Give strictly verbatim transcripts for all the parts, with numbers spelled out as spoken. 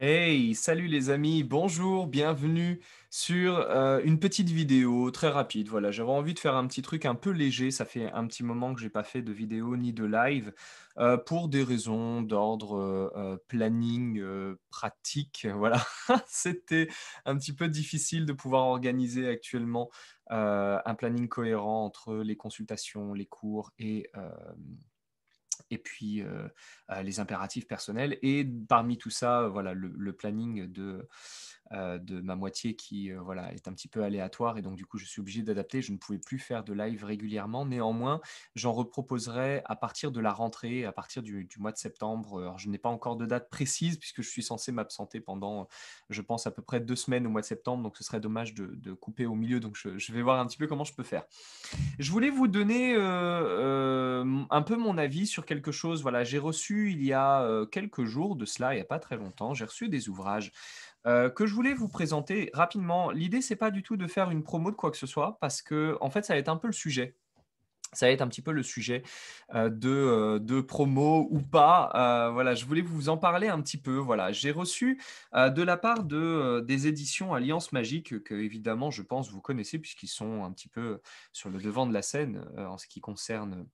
Hey, salut les amis, bonjour, bienvenue sur euh, une petite vidéo très rapide. Voilà, j'avais envie de faire un petit truc un peu léger, ça fait un petit moment que je n'ai pas fait de vidéo ni de live euh, pour des raisons d'ordre euh, planning, euh, pratique. Voilà, c'était un petit peu difficile de pouvoir organiser actuellement euh, un planning cohérent entre les consultations, les cours et... Euh, et puis euh, euh, les impératifs personnels. Et parmi tout ça, euh, voilà, le, le planning de, euh, de ma moitié qui euh, voilà, est un petit peu aléatoire. Et donc, du coup, je suis obligé d'adapter. Je ne pouvais plus faire de live régulièrement. Néanmoins, j'en reproposerai à partir de la rentrée, à partir du, du mois de septembre. Alors, je n'ai pas encore de date précise puisque je suis censé m'absenter pendant, je pense, à peu près deux semaines au mois de septembre. Donc, ce serait dommage de, de couper au milieu. Donc, je, je vais voir un petit peu comment je peux faire. Je voulais vous donner euh, euh, un peu mon avis sur quelque chose. Voilà, j'ai reçu il y a quelques jours de cela, il n'y a pas très longtemps, j'ai reçu des ouvrages euh, que je voulais vous présenter rapidement. L'idée, c'est pas du tout de faire une promo de quoi que ce soit, parce que en fait, ça va être un peu le sujet. Ça va être un petit peu le sujet euh, de, euh, de promo ou pas. Euh, voilà, je voulais vous en parler un petit peu. Voilà, j'ai reçu euh, de la part de, euh, des éditions Alliance Magique, que évidemment, je pense, vous connaissez, puisqu'ils sont un petit peu sur le devant de la scène euh, en ce qui concerne...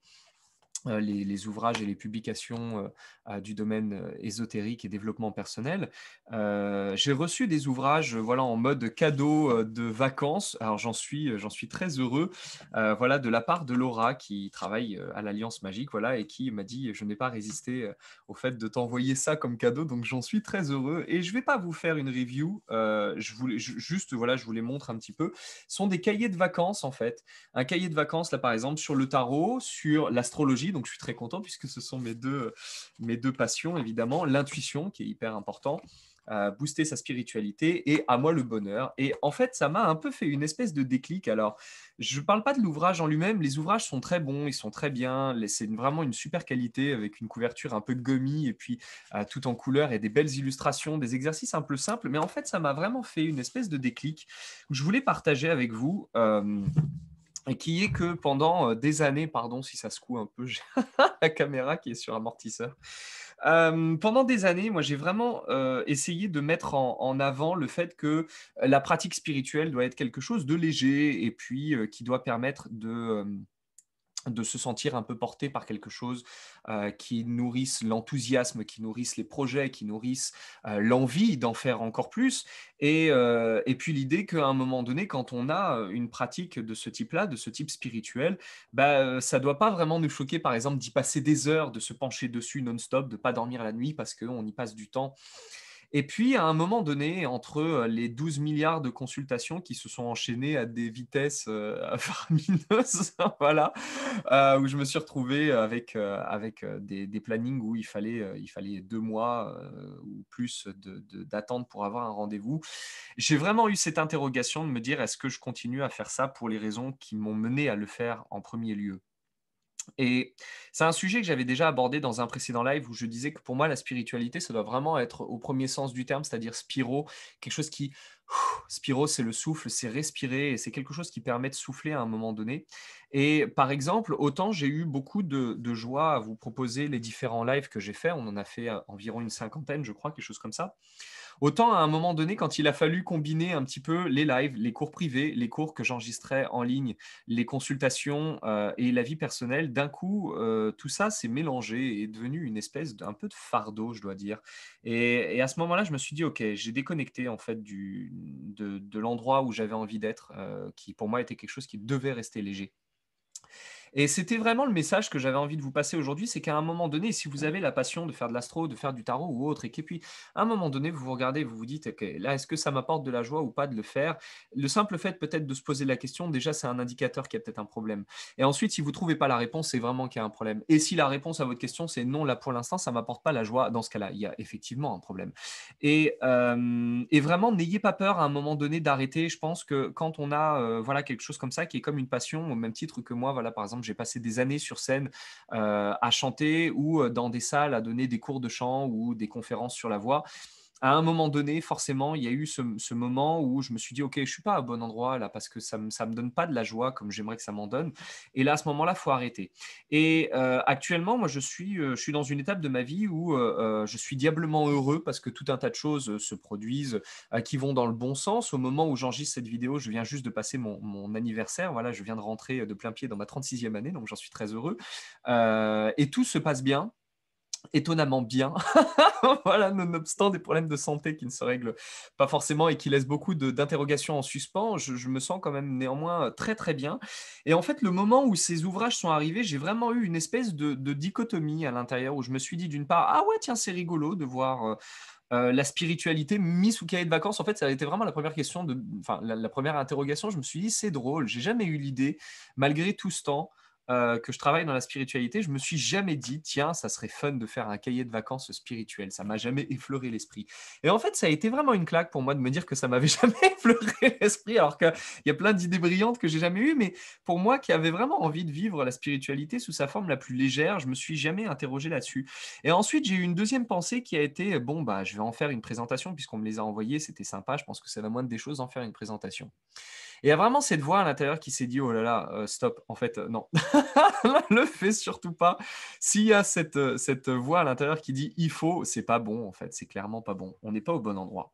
Les, les ouvrages et les publications euh, du domaine ésotérique et développement personnel. Euh, j'ai reçu des ouvrages, voilà, en mode cadeau de vacances. Alors j'en suis, j'en suis très heureux. Euh, voilà, de la part de Laura qui travaille à l'Alliance Magique, voilà, et qui m'a dit je n'ai pas résisté au fait de t'envoyer ça comme cadeau. Donc j'en suis très heureux. Et je ne vais pas vous faire une review. Euh, je voulais je, juste, voilà, je vous les montre un petit peu. Ce sont des cahiers de vacances en fait. Un cahier de vacances là par exemple sur le tarot, sur l'astrologie. Donc, je suis très content puisque ce sont mes deux, mes deux passions, évidemment. L'intuition, qui est hyper important, euh, booster sa spiritualité et à moi le bonheur. Et en fait, ça m'a un peu fait une espèce de déclic. Alors, je ne parle pas de l'ouvrage en lui-même. Les ouvrages sont très bons, ils sont très bien. C'est vraiment une super qualité avec une couverture un peu gummy et puis euh, tout en couleur et des belles illustrations, des exercices un peu simples. Mais en fait, ça m'a vraiment fait une espèce de déclic que je voulais partager avec vous. Euh, Et qui est que pendant des années, pardon si ça secoue un peu, j'ai la caméra qui est sur amortisseur. Euh, pendant des années, moi, j'ai vraiment euh, essayé de mettre en, en avant le fait que la pratique spirituelle doit être quelque chose de léger et puis euh, qui doit permettre de... Euh, de se sentir un peu porté par quelque chose euh, qui nourrisse l'enthousiasme, qui nourrisse les projets, qui nourrisse euh, l'envie d'en faire encore plus. Et, euh, et puis l'idée qu'à un moment donné, quand on a une pratique de ce type-là, de ce type spirituel, bah, ça ne doit pas vraiment nous choquer, par exemple, d'y passer des heures, de se pencher dessus non-stop, de ne pas dormir la nuit parce qu'on y passe du temps. Et puis, à un moment donné, entre les douze milliards de consultations qui se sont enchaînées à des vitesses euh, faramineuses, voilà, euh, où je me suis retrouvé avec, euh, avec des, des plannings où il fallait, euh, il fallait deux mois euh, ou plus d'attente pour avoir un rendez-vous, j'ai vraiment eu cette interrogation de me dire est-ce que je continue à faire ça pour les raisons qui m'ont mené à le faire en premier lieu ? Et c'est un sujet que j'avais déjà abordé dans un précédent live où je disais que pour moi, la spiritualité, ça doit vraiment être au premier sens du terme, c'est-à-dire spiro, quelque chose qui... Spiro, c'est le souffle, c'est respirer, et c'est quelque chose qui permet de souffler à un moment donné. Et par exemple, autant j'ai eu beaucoup de, de joie à vous proposer les différents lives que j'ai faits, on en a fait environ une cinquantaine, je crois, quelque chose comme ça. Autant à un moment donné, quand il a fallu combiner un petit peu les lives, les cours privés, les cours que j'enregistrais en ligne, les consultations euh, et la vie personnelle, d'un coup, euh, tout ça s'est mélangé et est devenu une espèce d'un peu de fardeau, je dois dire. Et, et à ce moment-là, je me suis dit, ok, j'ai déconnecté en fait du, de, de l'endroit où j'avais envie d'être, euh, qui pour moi était quelque chose qui devait rester léger. Et c'était vraiment le message que j'avais envie de vous passer aujourd'hui, c'est qu'à un moment donné, si vous avez la passion de faire de l'astro, de faire du tarot ou autre, et puis à un moment donné, vous vous regardez, vous vous dites, okay, là, est-ce que ça m'apporte de la joie ou pas de le faire? Le simple fait peut-être de se poser la question, déjà, c'est un indicateur qu'il y a peut-être un problème. Et ensuite, si vous ne trouvez pas la réponse, c'est vraiment qu'il y a un problème. Et si la réponse à votre question, c'est non, là, pour l'instant, ça ne m'apporte pas la joie, dans ce cas-là, il y a effectivement un problème. Et, euh, et vraiment, n'ayez pas peur à un moment donné d'arrêter. Je pense que quand on a euh, voilà, quelque chose comme ça, qui est comme une passion, au même titre que moi, voilà, par exemple, j'ai passé des années sur scène euh, à chanter ou dans des salles à donner des cours de chant ou des conférences sur la voix. à un moment donné, forcément, il y a eu ce, ce moment où je me suis dit, OK, je ne suis pas au bon endroit là parce que ça ne me, me donne pas de la joie comme j'aimerais que ça m'en donne. Et là, à ce moment-là, il faut arrêter. Et euh, actuellement, moi, je suis, euh, je suis dans une étape de ma vie où euh, je suis diablement heureux parce que tout un tas de choses se produisent euh, qui vont dans le bon sens. Au moment où j'enregistre cette vidéo, je viens juste de passer mon, mon anniversaire. Voilà, je viens de rentrer de plein pied dans ma trente-sixième année, donc j'en suis très heureux. Euh, et tout se passe bien. Étonnamment bien, voilà, nonobstant des problèmes de santé qui ne se règlent pas forcément et qui laissent beaucoup d'interrogations en suspens, je, je me sens quand même néanmoins très très bien. Et en fait, le moment où ces ouvrages sont arrivés, j'ai vraiment eu une espèce de, de dichotomie à l'intérieur où je me suis dit d'une part, ah ouais, tiens, c'est rigolo de voir... Euh, Euh, la spiritualité mise sous cahier de vacances, en fait, ça a été vraiment la première question, de, enfin, la, la première interrogation. Je me suis dit, c'est drôle, j'ai jamais eu l'idée, malgré tout ce temps euh, que je travaille dans la spiritualité, je me suis jamais dit, tiens, ça serait fun de faire un cahier de vacances spirituel. Ça m'a jamais effleuré l'esprit. Et en fait, ça a été vraiment une claque pour moi de me dire que ça m'avait jamais effleuré l'esprit, alors qu'il y a plein d'idées brillantes que j'ai jamais eues, mais pour moi qui avait vraiment envie de vivre la spiritualité sous sa forme la plus légère, je me suis jamais interrogé là-dessus. Et ensuite, j'ai eu une deuxième pensée qui a été, bon, bah, je vais en faire une présentation puisqu'on me les a envoyées, c'était sympa, je pense que c'est la moindre des choses d'en faire une présentation. Et il y a vraiment cette voix à l'intérieur qui s'est dit, oh là là, euh, stop, en fait, euh, non. Le fais surtout pas. S'il y a cette, cette voix à l'intérieur qui dit il faut, c'est pas bon en fait, c'est clairement pas bon, on n'est pas au bon endroit.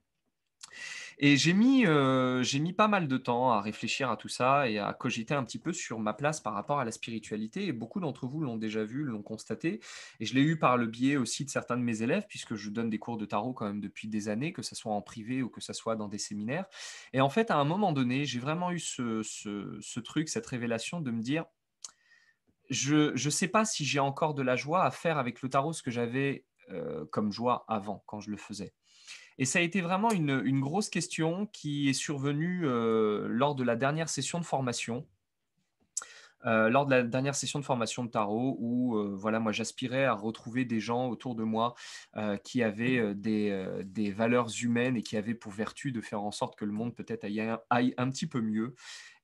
Et j'ai mis, euh, j'ai mis pas mal de temps à réfléchir à tout ça et à cogiter un petit peu sur ma place par rapport à la spiritualité. Et beaucoup d'entre vous l'ont déjà vu, l'ont constaté. Et je l'ai eu par le biais aussi de certains de mes élèves, puisque je donne des cours de tarot quand même depuis des années, que ce soit en privé ou que ce soit dans des séminaires. Et en fait, à un moment donné, j'ai vraiment eu ce, ce, ce truc, cette révélation de me dire, je ne sais pas si j'ai encore de la joie à faire avec le tarot ce que j'avais euh, comme joie avant, quand je le faisais. Et ça a été vraiment une, une grosse question qui est survenue euh, lors de la dernière session de formation. Euh, lors de la dernière session de formation de tarot où euh, voilà, moi j'aspirais à retrouver des gens autour de moi euh, qui avaient euh, des, euh, des valeurs humaines et qui avaient pour vertu de faire en sorte que le monde peut-être aille, aille un petit peu mieux.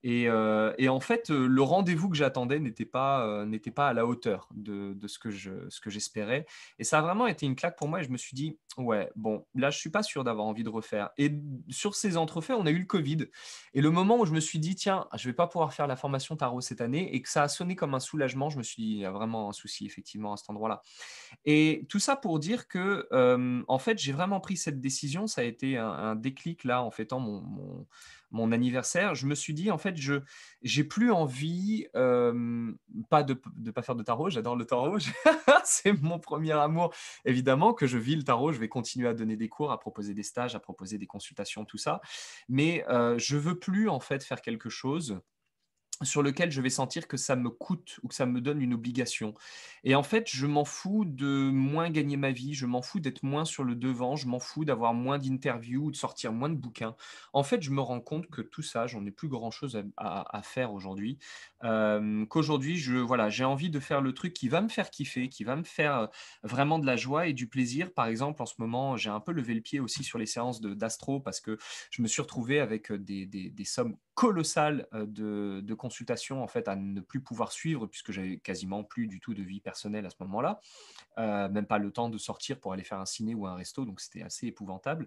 Et, euh, et en fait, euh, le rendez-vous que j'attendais n'était pas, euh, n'était pas à la hauteur de, de ce que je, ce que j'espérais. Et ça a vraiment été une claque pour moi et je me suis dit, ouais, bon, là je ne suis pas sûr d'avoir envie de refaire. Et sur ces entrefaits, on a eu le Covid. Et le moment où je me suis dit, tiens, je ne vais pas pouvoir faire la formation tarot cette année, et que ça a sonné comme un soulagement, je me suis dit, il y a vraiment un souci effectivement à cet endroit-là. Et tout ça pour dire que, euh, en fait, j'ai vraiment pris cette décision, ça a été un, un déclic là en fêtant mon, mon, mon anniversaire. Je me suis dit, en fait, je j'ai plus envie, euh, pas de ne pas faire de tarot, j'adore le tarot, c'est mon premier amour, évidemment que je vis le tarot, je vais continuer à donner des cours, à proposer des stages, à proposer des consultations, tout ça, mais euh, je ne veux plus en fait faire quelque chose sur lequel je vais sentir que ça me coûte ou que ça me donne une obligation. Et en fait, je m'en fous de moins gagner ma vie, je m'en fous d'être moins sur le devant, je m'en fous d'avoir moins d'interviews, de sortir moins de bouquins. En fait, je me rends compte que tout ça, j'en ai plus grand-chose à, à, à faire aujourd'hui. Euh, Qu'aujourd'hui, je, voilà, j'ai envie de faire le truc qui va me faire kiffer, qui va me faire vraiment de la joie et du plaisir. Par exemple, en ce moment, j'ai un peu levé le pied aussi sur les séances d'astro parce que je me suis retrouvé avec des, des, des sommes colossales de, de consultation en fait à ne plus pouvoir suivre puisque j'avais quasiment plus du tout de vie personnelle à ce moment-là, euh, même pas le temps de sortir pour aller faire un ciné ou un resto, donc c'était assez épouvantable.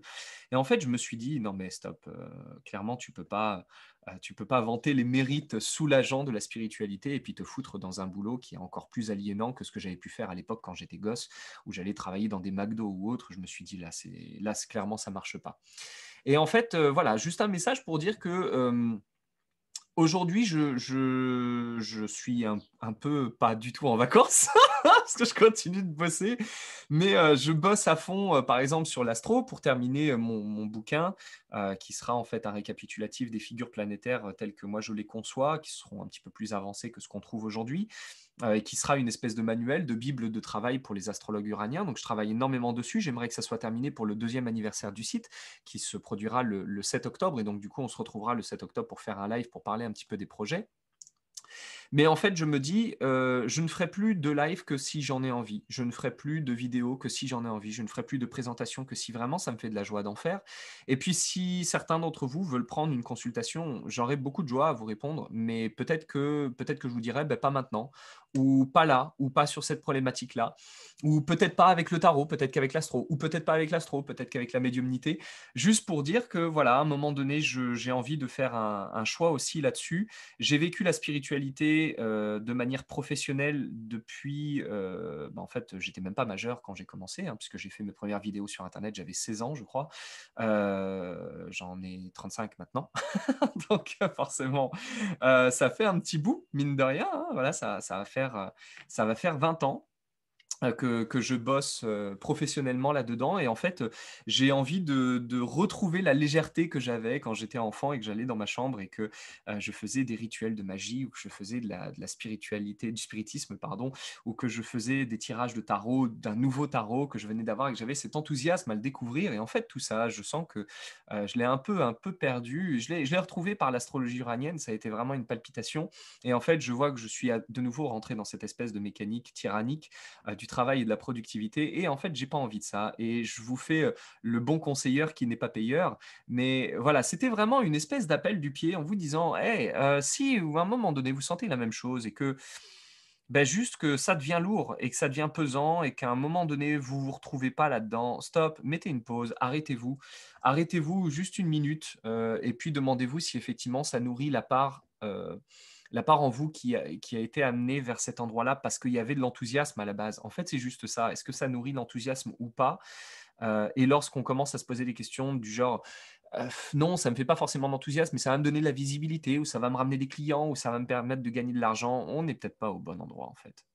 Et en fait, je me suis dit non mais stop, euh, clairement tu peux pas, euh, tu peux pas vanter les mérites soulageants de la spiritualité et puis te foutre dans un boulot qui est encore plus aliénant que ce que j'avais pu faire à l'époque quand j'étais gosse où j'allais travailler dans des McDo ou autre. Je me suis dit là c'est là clairement ça marche pas. Et en fait, euh, voilà, juste un message pour dire que euh, aujourd'hui, je, je, je suis un, un peu pas du tout en vacances parce que je continue de bosser, mais euh, je bosse à fond, euh, par exemple, sur l'astro pour terminer mon, mon bouquin euh, qui sera en fait un récapitulatif des figures planétaires euh, telles que moi je les conçois, qui seront un petit peu plus avancées que ce qu'on trouve aujourd'hui. Et qui sera une espèce de manuel, de bible de travail pour les astrologues uraniens. Donc, je travaille énormément dessus. J'aimerais que ça soit terminé pour le deuxième anniversaire du site qui se produira le, le sept octobre. Et donc, du coup, on se retrouvera le sept octobre pour faire un live, pour parler un petit peu des projets. Mais en fait, je me dis, euh, je ne ferai plus de live que si j'en ai envie. Je ne ferai plus de vidéo que si j'en ai envie. Je ne ferai plus de présentation que si vraiment ça me fait de la joie d'en faire. Et puis, si certains d'entre vous veulent prendre une consultation, j'aurai beaucoup de joie à vous répondre, mais peut-être que, peut-être que je vous dirai bah, pas maintenant, ou pas là, ou pas sur cette problématique-là, ou peut-être pas avec le tarot, peut-être qu'avec l'astro, ou peut-être pas avec l'astro, peut-être qu'avec la médiumnité, juste pour dire que, voilà, à un moment donné, j'ai envie de faire un, un choix aussi là-dessus. J'ai vécu la spiritualité euh, de manière professionnelle depuis, euh, bah, en fait, j'étais même pas majeur quand j'ai commencé, hein, puisque j'ai fait mes premières vidéos sur Internet, j'avais seize ans, je crois. Euh, j'en ai trente-cinq maintenant, donc forcément, euh, ça fait un petit bout, mine de rien, hein, voilà, ça, ça va faire ça va faire vingt ans que, que je bosse professionnellement là-dedans, et en fait j'ai envie de, de retrouver la légèreté que j'avais quand j'étais enfant et que j'allais dans ma chambre et que je faisais des rituels de magie, ou que je faisais de la, de la spiritualité, du spiritisme pardon, ou que je faisais des tirages de tarot, d'un nouveau tarot que je venais d'avoir, et que j'avais cet enthousiasme à le découvrir. Et en fait tout ça, je sens que euh, je l'ai un peu, un peu perdu. Je l'ai, je l'ai retrouvé par l'astrologie uranienne, ça a été vraiment une palpitation, et en fait je vois que je suis de nouveau rentré dans cette espèce de mécanique tyrannique euh, du travail et de la productivité, et en fait j'ai pas envie de ça, et je vous fais le bon conseilleur qui n'est pas payeur, mais voilà, c'était vraiment une espèce d'appel du pied en vous disant, hey, euh, si à un moment donné vous sentez la même chose et que ben juste que ça devient lourd et que ça devient pesant et qu'à un moment donné vous vous retrouvez pas là-dedans, stop, mettez une pause, arrêtez-vous, arrêtez-vous juste une minute, euh, et puis demandez-vous si effectivement ça nourrit la part euh, la part en vous qui a, qui a été amenée vers cet endroit-là parce qu'il y avait de l'enthousiasme à la base. En fait, c'est juste ça. Est-ce que ça nourrit l'enthousiasme ou pas ? euh, Et lorsqu'on commence à se poser des questions du genre euh, « Non, ça ne me fait pas forcément d'enthousiasme, mais ça va me donner de la visibilité, ou ça va me ramener des clients, ou ça va me permettre de gagner de l'argent », on n'est peut-être pas au bon endroit, en fait.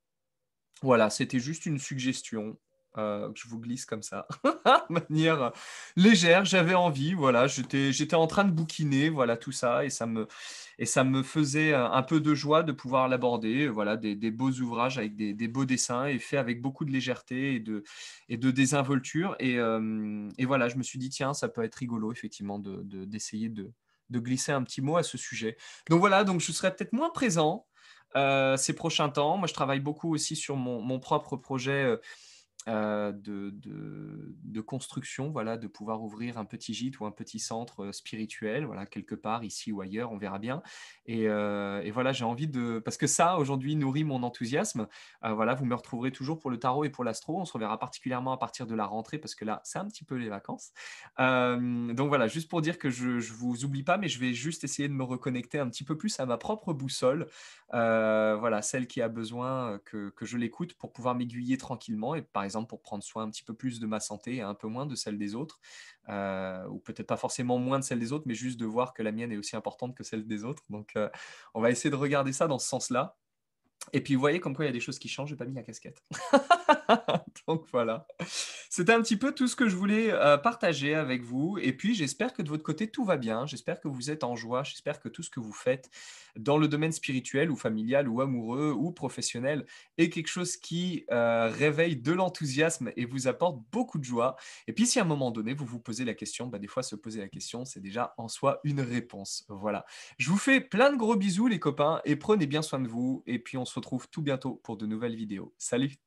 Voilà, c'était juste une suggestion. Euh, je vous glisse comme ça, de manière légère, j'avais envie, voilà, j'étais en train de bouquiner, voilà, tout ça, et ça me, et ça me faisait un peu de joie de pouvoir l'aborder, voilà, des, des beaux ouvrages avec des, des beaux dessins, et fait avec beaucoup de légèreté et de, et de désinvolture, et, euh, et voilà, je me suis dit, tiens, ça peut être rigolo, effectivement, de, de, d'essayer de, de glisser un petit mot à ce sujet. Donc voilà, donc je serais peut-être moins présent euh, ces prochains temps. Moi, je travaille beaucoup aussi sur mon, mon propre projet euh, Euh, de, de, de construction, voilà, de pouvoir ouvrir un petit gîte ou un petit centre spirituel, voilà, quelque part, ici ou ailleurs, on verra bien. Et, euh, et voilà, j'ai envie de... Parce que ça, aujourd'hui, nourrit mon enthousiasme. Euh, voilà, vous me retrouverez toujours pour le tarot et pour l'astro. On se reverra particulièrement à partir de la rentrée, parce que là, c'est un petit peu les vacances. Euh, donc voilà, juste pour dire que je ne vous oublie pas, mais je vais juste essayer de me reconnecter un petit peu plus à ma propre boussole. Euh, voilà, celle qui a besoin que, que je l'écoute pour pouvoir m'aiguiller tranquillement, et par exemple, pour prendre soin un petit peu plus de ma santé et un peu moins de celle des autres, euh, ou peut-être pas forcément moins de celle des autres, mais juste de voir que la mienne est aussi importante que celle des autres. Donc euh, on va essayer de regarder ça dans ce sens-là. Et puis vous voyez comme quoi il y a des choses qui changent, j'ai pas mis la casquette. Donc voilà, c'était un petit peu tout ce que je voulais euh, partager avec vous, et puis j'espère que de votre côté tout va bien, j'espère que vous êtes en joie, j'espère que tout ce que vous faites dans le domaine spirituel ou familial ou amoureux ou professionnel est quelque chose qui euh, réveille de l'enthousiasme et vous apporte beaucoup de joie. Et puis si à un moment donné vous vous posez la question, bah, des fois se poser la question c'est déjà en soi une réponse. Voilà, je vous fais plein de gros bisous les copains, et prenez bien soin de vous, et puis on se retrouve tout bientôt pour de nouvelles vidéos. Salut!